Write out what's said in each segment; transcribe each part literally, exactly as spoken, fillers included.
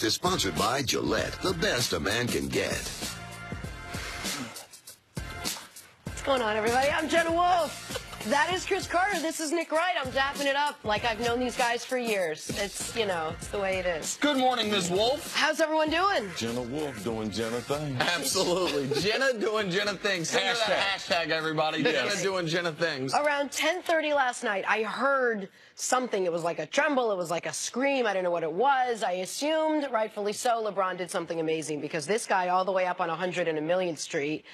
Breakfast is sponsored by Gillette, the best a man can get. What's going on, everybody? I'm Jenna Wolf. That is Chris Carter. This is Nick Wright. I'm dapping it up like I've known these guys for years. It's, you know, it's the way it is. Good morning, Miz Wolf. How's everyone doing? Jenna Wolf doing Jenna things. Absolutely. Jenna doing Jenna things. Hashtag, hashtag everybody. Yes. Jenna doing Jenna things. Around ten thirty last night, I heard something. It was like a tremble. It was like a scream. I don't know what it was. I assumed, rightfully so, LeBron did something amazing, because this guy all the way up on one hundred and a Millionth Street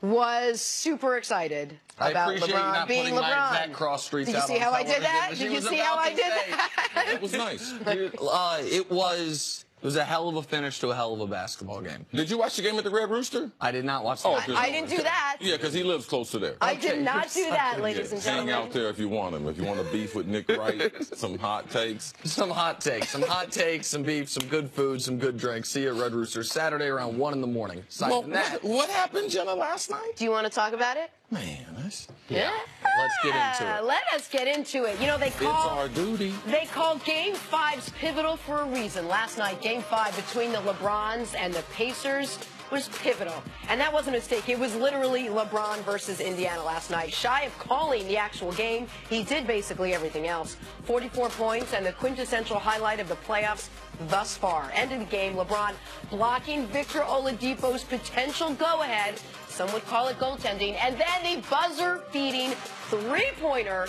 was super excited I about LeBron not being LeBron. My exact cross streets did you out see how I did that? Did you see how I did that? It was nice. uh, it was. It was a hell of a finish to a hell of a basketball game. Did you watch the game at the Red Rooster? I did not watch the oh, game. I didn't do that. Yeah, because he lives close to there. I okay. did not do that, ladies and gentlemen. Hang out there if you want him. If you want to beef with Nick Wright, some hot takes. Some hot takes. Some hot takes, some beef, some good food, some good drinks. See you at Red Rooster Saturday around one in the morning. Well, what, what happened, Jenna, last night? Do you want to talk about it? Man, that's... Yeah. yeah. Let's get into it. Let us get into it. You know, they called... It's our duty. They called Game Five's pivotal for a reason. Last night, Game Five between the LeBrons and the Pacers was pivotal. And that wasn't a mistake. It was literally LeBron versus Indiana last night. Shy of calling the actual game, he did basically everything else. forty-four points and the quintessential highlight of the playoffs thus far. End of the game, LeBron blocking Victor Oladipo's potential go-ahead. Some would call it goaltending. And then the buzzer-beating three-pointer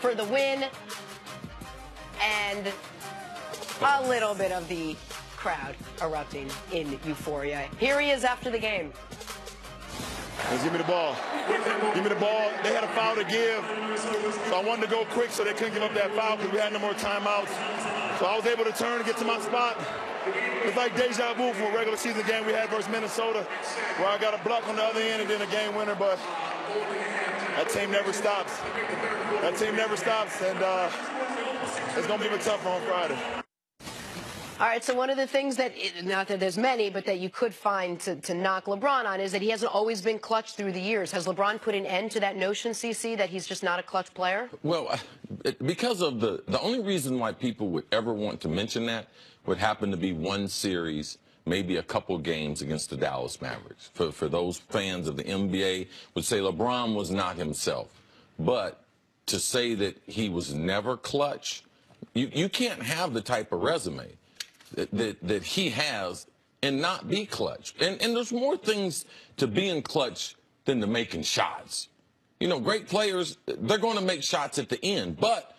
for the win. And a little bit of the crowd erupting in euphoria. Here he is after the game. Just give me the ball. Give me the ball. They had a foul to give, so I wanted to go quick so they couldn't give up that foul because we had no more timeouts. So I was able to turn and get to my spot. It's like deja vu from a regular season game we had versus Minnesota, where I got a block on the other end and then a game winner. But that team never stops. That team never stops, and uh, it's going to be tough on Friday. All right, so one of the things that, not that there's many, but that you could find to, to knock LeBron on is that he hasn't always been clutch through the years. Has LeBron put an end to that notion, C C, that he's just not a clutch player? Well, because of the, the only reason why people would ever want to mention that would happen to be one series, maybe a couple games against the Dallas Mavericks. For, for those fans of the N B A would say LeBron was not himself. But to say that he was never clutch, you, you can't have the type of resume That, that he has and not be clutch. And, and there's more things to being clutch than to making shots. You know, great players, they're going to make shots at the end. But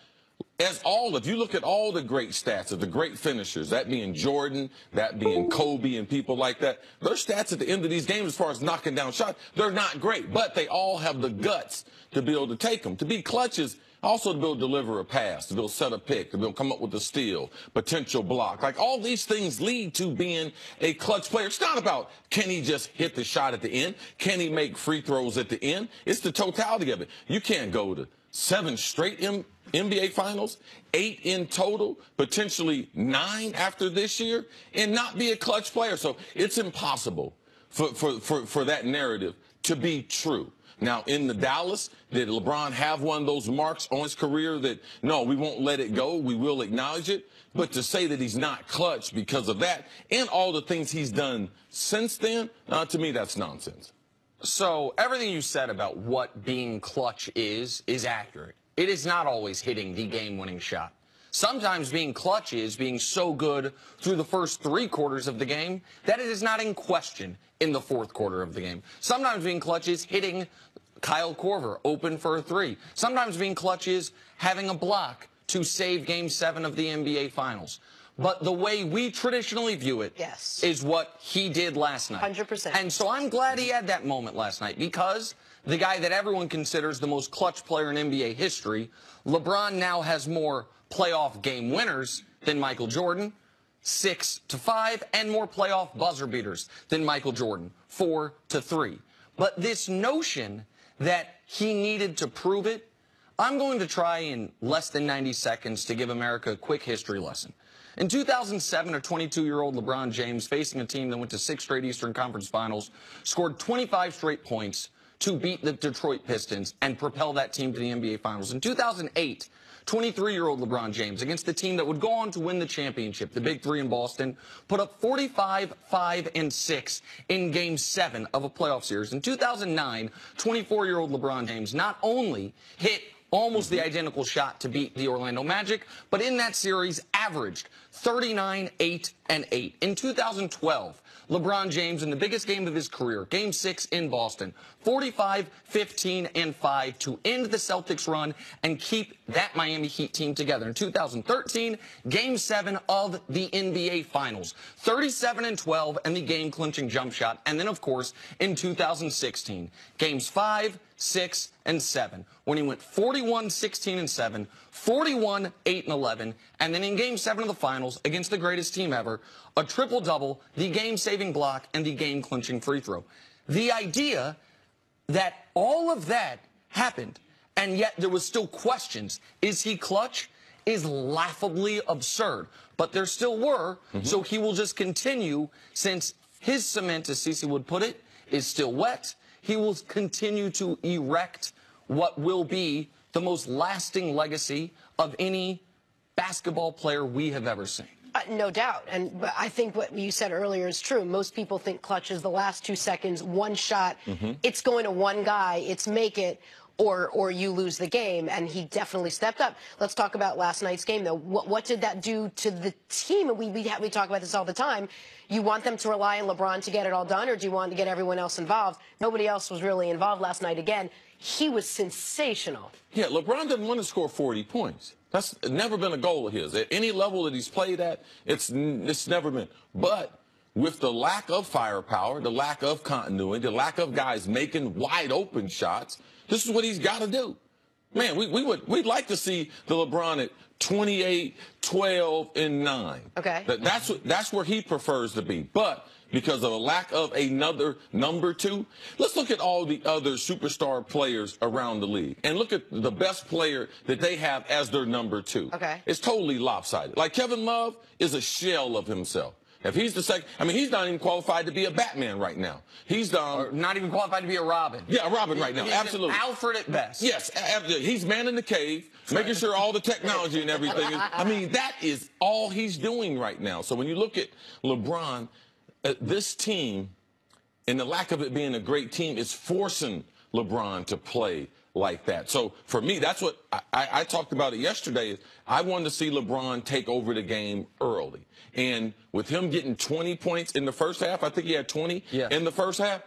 as all, if you look at all the great stats of the great finishers, that being Jordan, that being Kobe and people like that, their stats at the end of these games as far as knocking down shots, they're not great. But they all have the guts to be able to take them. To be clutches. Also, to be able to deliver a pass, to be able to set a pick, to be able to come up with a steal, potential block. Like, all these things lead to being a clutch player. It's not about can he just hit the shot at the end? Can he make free throws at the end? It's the totality of it. You can't go to seven straight N B A finals, eight in total, potentially nine after this year, and not be a clutch player. So it's impossible for, for, for, for that narrative to be true. Now, in the Dallas, did LeBron have one of those marks on his career that, no, we won't let it go, we will acknowledge it? But to say that he's not clutch because of that and all the things he's done since then, uh, to me, that's nonsense. So everything you said about what being clutch is, is accurate. It is not always hitting the game-winning shot. Sometimes being clutch is being so good through the first three quarters of the game that it is not in question in the fourth quarter of the game. Sometimes being clutch is hitting Kyle Korver open for a three. Sometimes being clutch is having a block to save Game seven of the N B A Finals. But the way we traditionally view it yes. is what he did last night. one hundred percent. And so I'm glad he had that moment last night, because the guy that everyone considers the most clutch player in N B A history, LeBron, now has more playoff game winners than Michael Jordan, six to five, and more playoff buzzer beaters than Michael Jordan, four to three. But this notion that he needed to prove it, I'm going to try in less than ninety seconds to give America a quick history lesson. In two thousand seven, a twenty-two-year-old LeBron James, facing a team that went to six straight Eastern Conference Finals, scored twenty-five straight points to beat the Detroit Pistons and propel that team to the N B A Finals. In two thousand eight, twenty-three-year-old LeBron James against the team that would go on to win the championship, the Big Three in Boston, put up forty-five, five, and six in Game seven of a playoff series. In two thousand nine, twenty-four-year-old LeBron James not only hit almost the identical shot to beat the Orlando Magic, but in that series averaged thirty-nine, eight, and eight. In two thousand twelve, LeBron James, in the biggest game of his career, Game six in Boston, forty-five, fifteen, and five to end the Celtics run and keep that Miami Heat team together. In two thousand thirteen, Game seven of the N B A Finals, thirty-seven and twelve and the game-clinching jump shot. And then, of course, in two thousand sixteen, Games five, six, and seven, when he went forty-one, sixteen, and seven, forty-one, eight, and eleven, and then in Game seven of the Finals against the greatest team ever, a triple-double, the game-saving block, and the game-clinching free throw. The idea that all of that happened, and yet there was still questions, is he clutch, is laughably absurd. But there still were, mm-hmm. so he will just continue, since his cement, as Cece would put it, is still wet, he will continue to erect what will be the most lasting legacy of any basketball player we have ever seen. Uh, no doubt. And I think what you said earlier is true. Most people think clutch is the last two seconds, one shot. Mm-hmm. It's going to one guy. It's make it or or you lose the game. And he definitely stepped up. Let's talk about last night's game, though. What, what did that do to the team? And we, we, we talk about this all the time. You want them to rely on LeBron to get it all done, or do you want to get everyone else involved? Nobody else was really involved last night. Again, he was sensational. Yeah, LeBron didn't want to score forty points. That's never been a goal of his. At any level that he's played at, it's, it's never been. But with the lack of firepower, the lack of continuity, the lack of guys making wide-open shots, this is what he's got to do. Man, we, we would, we'd like to see the LeBron at twenty-eight, twelve, and nine. Okay. That, that's, what, that's where he prefers to be. But because of a lack of another number two, let's look at all the other superstar players around the league and look at the best player that they have as their number two. Okay. It's totally lopsided. Like Kevin Love is a shell of himself. If he's the second, I mean, he's not even qualified to be a Batman right now. He's um, not even qualified to be a Robin. Yeah, a Robin right now, he's absolutely. An Alfred at best. Yes, he's man in the cave, making sure all the technology and everything. Is, I mean, that is all he's doing right now. So when you look at LeBron, uh, this team, and the lack of it being a great team, is forcing LeBron to play like that. So for me, that's what I, I, I talked about it yesterday. Is I wanted to see LeBron take over the game early. And with him getting twenty points in the first half, I think he had twenty yeah. in the first half,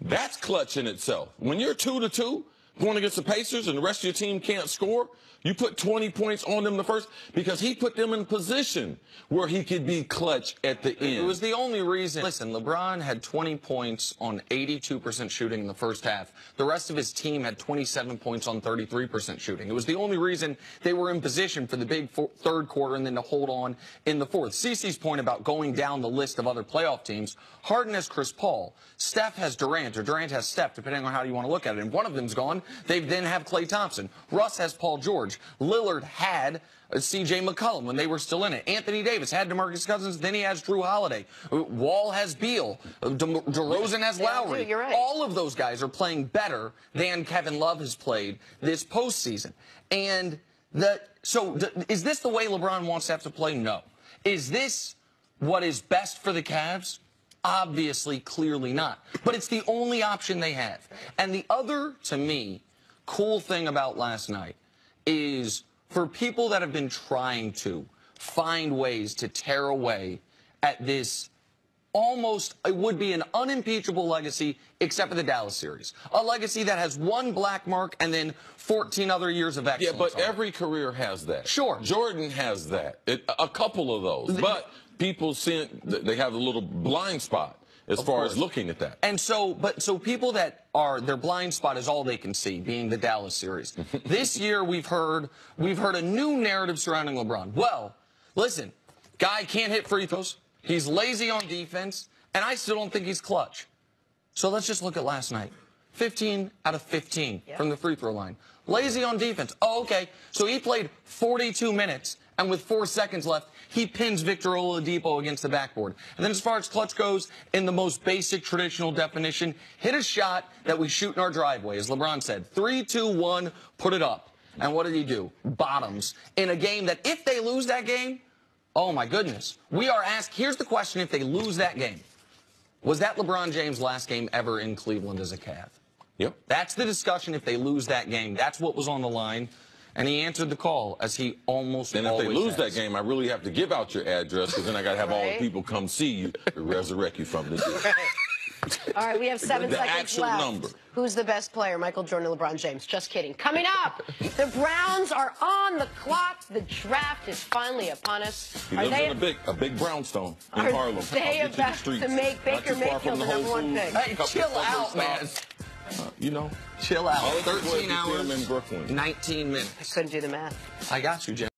that's clutch in itself. When you're two to two going against the Pacers and the rest of your team can't score, you put twenty points on them the first, because he put them in position where he could be clutch at the end. It was the only reason. Listen, LeBron had twenty points on eighty-two percent shooting in the first half. The rest of his team had twenty-seven points on thirty-three percent shooting. It was the only reason they were in position for the big four, third quarter and then to hold on in the fourth. Cece's point about going down the list of other playoff teams, Harden has Chris Paul, Steph has Durant, or Durant has Steph, depending on how you want to look at it. And one of them's gone. They then have Klay Thompson. Russ has Paul George. Lillard had C J McCollum when they were still in it. Anthony Davis had DeMarcus Cousins, then he has Drew Holiday. Wall has Beale. De DeRozan has Lowry. Yeah, you're right. All of those guys are playing better than Kevin Love has played this postseason. And the, so th is this the way LeBron wants to have to play? No. Is this what is best for the Cavs? Obviously, clearly not. But it's the only option they have. And the other, to me, cool thing about last night is for people that have been trying to find ways to tear away at this almost, it would be an unimpeachable legacy, except for the Dallas series. A legacy that has one black mark and then fourteen other years of excellence. Yeah, but every career has that. Sure. Jordan has that. It, a couple of those. But people see it, they have a little blind spot as far as looking at that. And so, but so people that are, their blind spot is all they can see, being the Dallas series. This year we've heard, we've heard a new narrative surrounding LeBron. Well, listen, guy can't hit free throws. He's lazy on defense, and I still don't think he's clutch. So let's just look at last night. fifteen out of fifteen yeah. from the free throw line. Lazy on defense. Oh, okay. So he played forty-two minutes. And with four seconds left, he pins Victor Oladipo against the backboard. And then as far as clutch goes, in the most basic traditional definition, hit a shot that we shoot in our driveway. As LeBron said, three, two, one, put it up. And what did he do? Bottoms in a game that if they lose that game, oh, my goodness. We are asked, here's the question, if they lose that game, was that LeBron James' last game ever in Cleveland as a Cav? Yep. That's the discussion if they lose that game. That's what was on the line. And he answered the call, as he almost always has. And if they lose that game, I really have to give out your address, because then I got to have all the people come see you and resurrect you from this. All right, we have seven seconds left. Who's the best player, Michael Jordan or LeBron James? Just kidding. Coming up, the Browns are on the clock. The draft is finally upon us. He lives in a big, a big brownstone in Harlem. Are they about to make Baker Mayfield the number one pick? Hey, chill out, man. Uh, you know, chill out. thirteen hours, in Brooklyn. nineteen minutes. I couldn't do the math. I got you, Jenna.